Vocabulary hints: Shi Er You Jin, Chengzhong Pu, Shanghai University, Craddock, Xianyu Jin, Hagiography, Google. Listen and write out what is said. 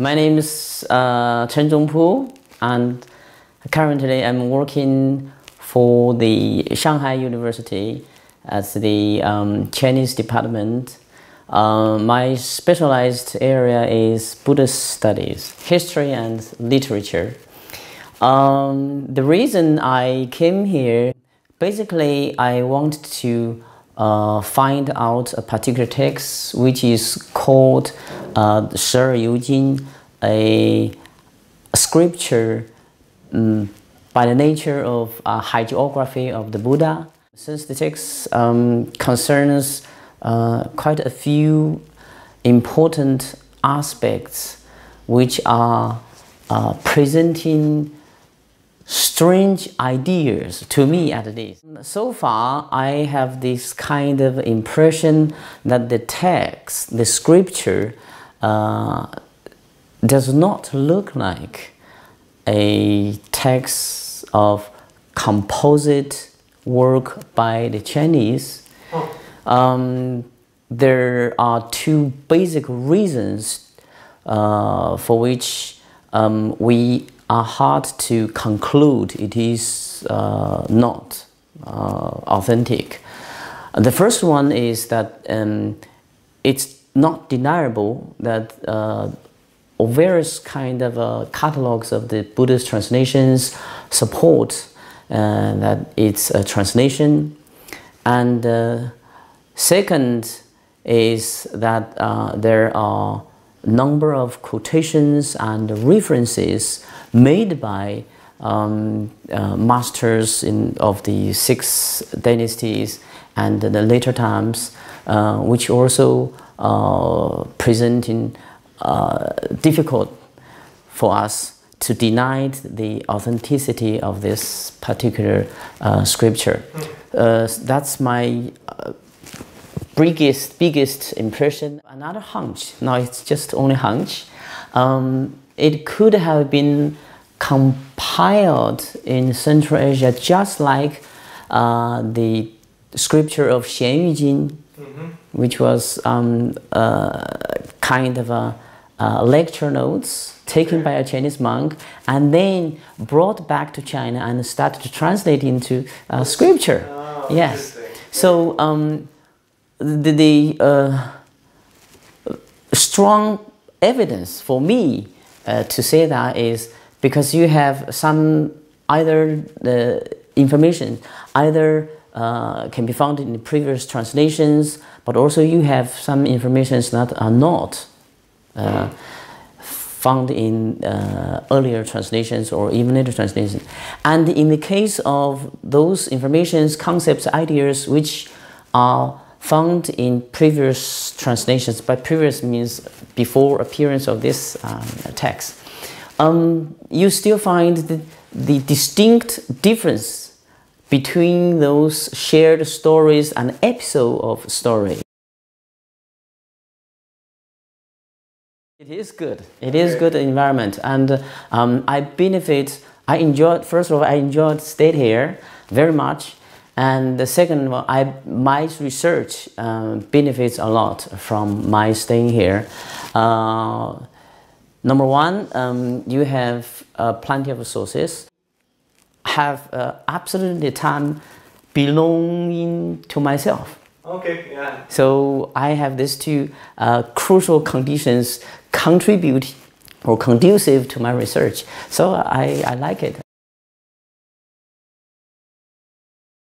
My name is Chengzhong Pu, and currently I'm working for the Shanghai University as the Chinese department. My specialized area is Buddhist studies, history and literature. The reason I came here, basically I want to find out a particular text which is called Shi Er You Jin, a scripture by the nature of hagiography of the Buddha. Since the text concerns quite a few important aspects which are presenting strange ideas, to me at least. So far, I have this kind of impression that the text, the scripture, does not look like a text of composite work by the Chinese. There are two basic reasons for which we are hard to conclude it is not authentic. The first one is that it's not deniable that various kind of catalogs of the Buddhist translations support that it's a translation. And second is that there are number of quotations and references made by masters of the 6 dynasties and the later times, which also presenting difficult for us to deny the authenticity of this particular scripture. That's my biggest impression. Another hunch, now it's just only hunch, it could have been compiled in Central Asia just like the scripture of Xianyu Jin, which was kind of a lecture notes taken by a Chinese monk and then brought back to China and started to translate into scripture. Oh, yes. So the strong evidence for me to say that is because you have some either the information either can be found in the previous translations, but also you have some informations that are not found in earlier translations or even later translations. And in the case of those informations, concepts, ideas which are found in previous translations, by previous means before appearance of this text, you still find the distinct difference between those shared stories and episode of story. It is good. It is good environment, and I benefit. I enjoyed. First of all, I enjoyed staying here very much. And the second one, my research benefits a lot from my staying here. Number one, you have plenty of resources. Have absolutely time belonging to myself. Okay, yeah. So I have these two crucial conditions contribute or conducive to my research. So I like it.